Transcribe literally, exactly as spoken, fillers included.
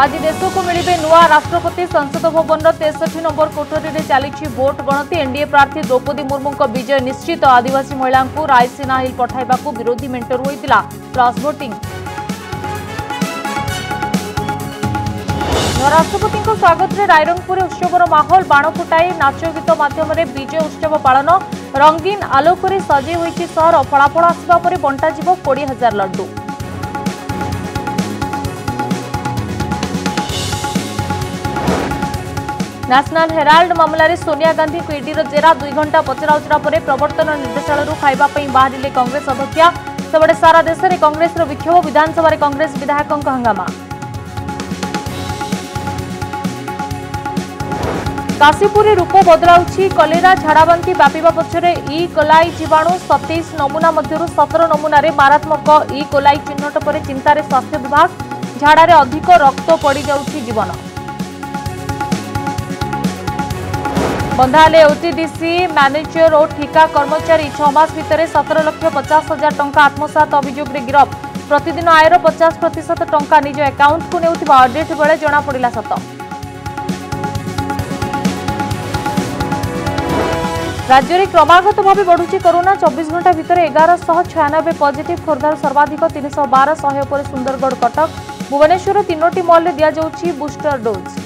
आज देश को मिले नुआ राष्ट्रपति। संसद भवन तेसठी नंबर कोठरी चली भोट गणति। एनडीए प्रार्थी द्रौपदी मुर्मू विजय निश्चित। आदिवासी महिला रायसीना हिल पठाइबाकु विरोधी मेंटर होइतिला प्लस वोटिंग। राष्ट्रपति स्वागत में रायरंगपुर उत्सवर माहौल। बाण फुटाई नाच गीत माध्यम विजय उत्सव पालन। रंगीन आलोक सजे होती सहर। फलाफल आसवा पर बंटा जीव कोड़ी हजार लड्डू। नेशनल हेराल्ड मामलें सोनिया गांधी को ईडीर जेरा। दुई घंटा पचराउचरा पर प्रवर्तन निर्देशालय खाई बाहर कांग्रेस अध्यक्षा। सबड़े सारा देश में कांग्रेस विक्षोभ। विधानसभा कांग्रेस विधायकों हंगामा। काशीपुर रूप बदलाउछि। कलेरा झाड़ाबांकी व्यापा पक्षर इ कोलाई जीवाणु। सतैश नमूना मध्य सतर नमून मारात्मक इ कोलाई चिन्हट पर चिंतार स्वास्थ्य विभाग। झाड़े अधिक रक्त पड़ जाउछि जीवन। बंधाले ओटीडीसी मैनेजर और ठिका कर्मचारी छमास भितर सतर लक्ष पचास हजार टंका आत्मसात अभियोग गिरफ। प्रतिदिन आयर पचास प्रतिशत टंका निज एकाउंट को नेउथिबा ऑडिट बेले जणापड़ा सत। राज्य में क्रमागत भाव बढ़ुची कोरोना। चौबीस घंटा भितर एगार शह छयानबे पजिट। खोर्धार सर्वाधिक तीन सौ बारह। शहे सुंदरगढ़ कटक भुवनेश्वर तीनोटी मल्ले दिजाऊँगी बुस्टर डोज।